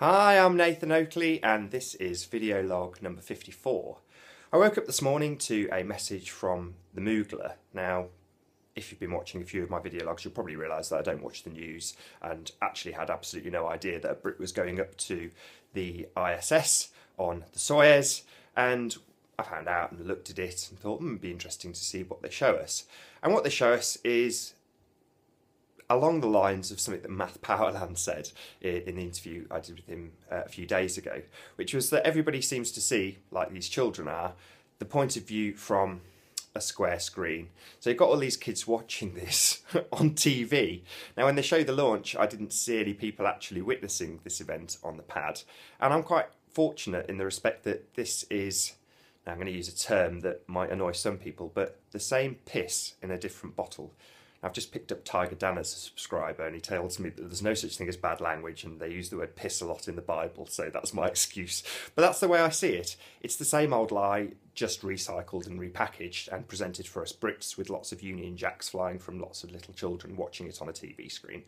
Hi, I'm Nathan Oakley and this is video log number 54. I woke up this morning to a message from the Moogler. Now, if you've been watching a few of my video logs, you'll probably realise that I don't watch the news and actually had absolutely no idea that a Brit was going up to the ISS on the Soyuz, and I found out and looked at it and thought, it'd be interesting to see what they show us. And what they show us is along the lines of something that Math Powerland said in the interview I did with him a few days ago, which was that everybody seems to see, like these children are, the point of view from a square screen. So you've got all these kids watching this on TV. Now, when they show the launch, I didn't see any people actually witnessing this event on the pad. And I'm quite fortunate in the respect that this is, now I'm going to use a term that might annoy some people, but the same piss in a different bottle. I've just picked up Tiger Dan as a subscriber and he tells me that there's no such thing as bad language and they use the word piss a lot in the Bible, so that's my excuse. But that's the way I see it. It's the same old lie, just recycled and repackaged and presented for us Brits with lots of Union Jacks flying from lots of little children watching it on a TV screen.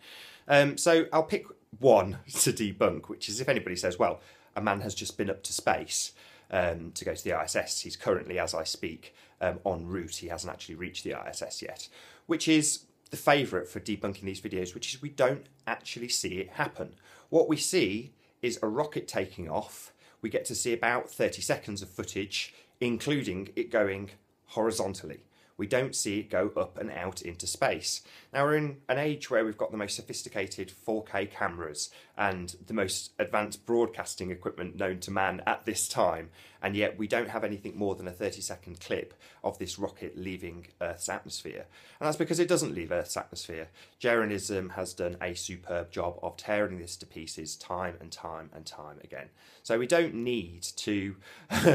So I'll pick one to debunk, which is if anybody says, well, a man has just been up to space to go to the ISS. He's currently, as I speak, en route. He hasn't actually reached the ISS yet, which is the favourite for debunking these videos, which is we don't actually see it happen. What we see is a rocket taking off. We get to see about 30 seconds of footage, including it going horizontally. We don't see it go up and out into space. Now, we're in an age where we've got the most sophisticated 4K cameras and the most advanced broadcasting equipment known to man at this time, and yet we don't have anything more than a 30-second clip of this rocket leaving Earth's atmosphere. And that's because it doesn't leave Earth's atmosphere. Jeranism has done a superb job of tearing this to pieces time and time and time again. So we don't need to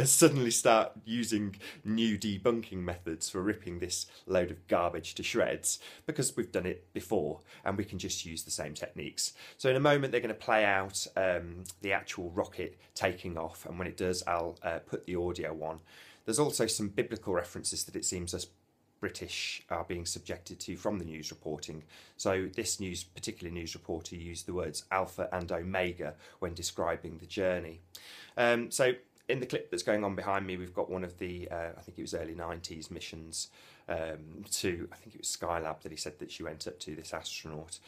suddenly start using new debunking methods for ripping this load of garbage to shreds, because we've done it before and we can just use the same techniques. So in a moment they're going to play out the actual rocket taking off, and when it does I'll put the audio on. There's also some biblical references that it seems us British are being subjected to from the news reporting. So this particular news reporter used the words Alpha and Omega when describing the journey. So in the clip that's going on behind me, we've got one of the, I think it was early 90s missions to, I think it was Skylab that he said that she went up to, this astronaut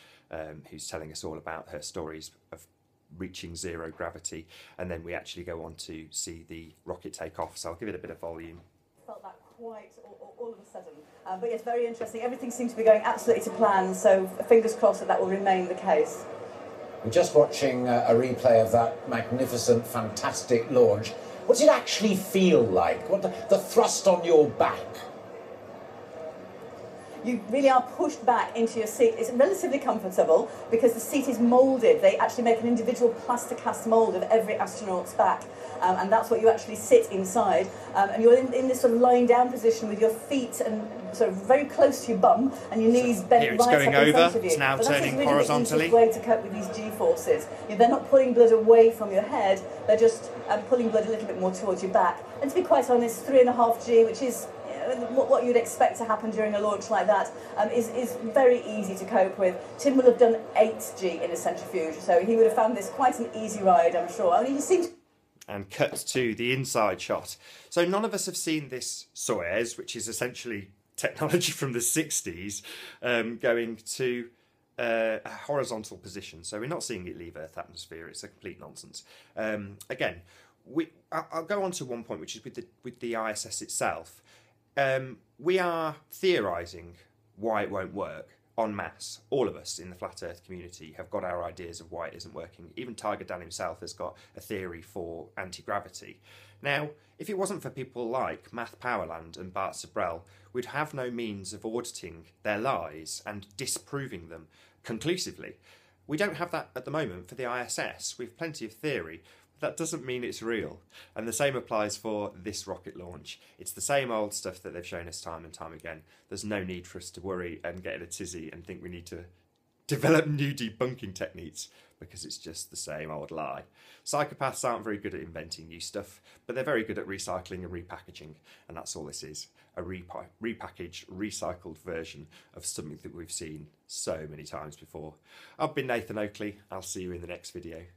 who's telling us all about her stories of reaching zero gravity. And then we actually go on to see the rocket take off. So I'll give it a bit of volume. Felt that quite all of a sudden. But yes, very interesting. Everything seems to be going absolutely to plan. So fingers crossed that that will remain the case. We're just watching a replay of that magnificent, fantastic launch. What does it actually feel like? What the thrust on your back? You really are pushed back into your seat. It's relatively comfortable because the seat is moulded. They actually make an individual plaster cast mould of every astronaut's back. And that's what you actually sit inside. And you're in this sort of lying down position with your feet and sort of very close to your bum and your knees bent right up in front of you. It's now turning horizontally. But that's a really easy way to cope with these G-forces. They're not pulling blood away from your head. They're just pulling blood a little bit more towards your back. And to be quite honest, 3.5G, which is what you'd expect to happen during a launch like that, is very easy to cope with. Tim would have done 8G in a centrifuge, so he would have found this quite an easy ride, I'm sure. I mean, he seems... And cut to the inside shot. So none of us have seen this Soyuz, which is essentially technology from the 60s, going to a horizontal position. So we're not seeing it leave Earth's atmosphere. It's a complete nonsense. Again, I'll go on to one point, which is with the ISS itself. We are theorising why it won't work en masse. All of us in the Flat Earth community have got our ideas of why it isn't working. Even Tiger Dan himself has got a theory for anti-gravity. Now, if it wasn't for people like Math Powerland and Bart Sabrell, we'd have no means of auditing their lies and disproving them conclusively. We don't have that at the moment for the ISS. We've plenty of theory. That doesn't mean it's real. And the same applies for this rocket launch. It's the same old stuff that they've shown us time and time again. There's no need for us to worry and get in a tizzy and think we need to develop new debunking techniques, because it's just the same old lie. Psychopaths aren't very good at inventing new stuff, but they're very good at recycling and repackaging. And that's all this is, a repackaged, recycled version of something that we've seen so many times before. I've been Nathan Oakley. I'll see you in the next video.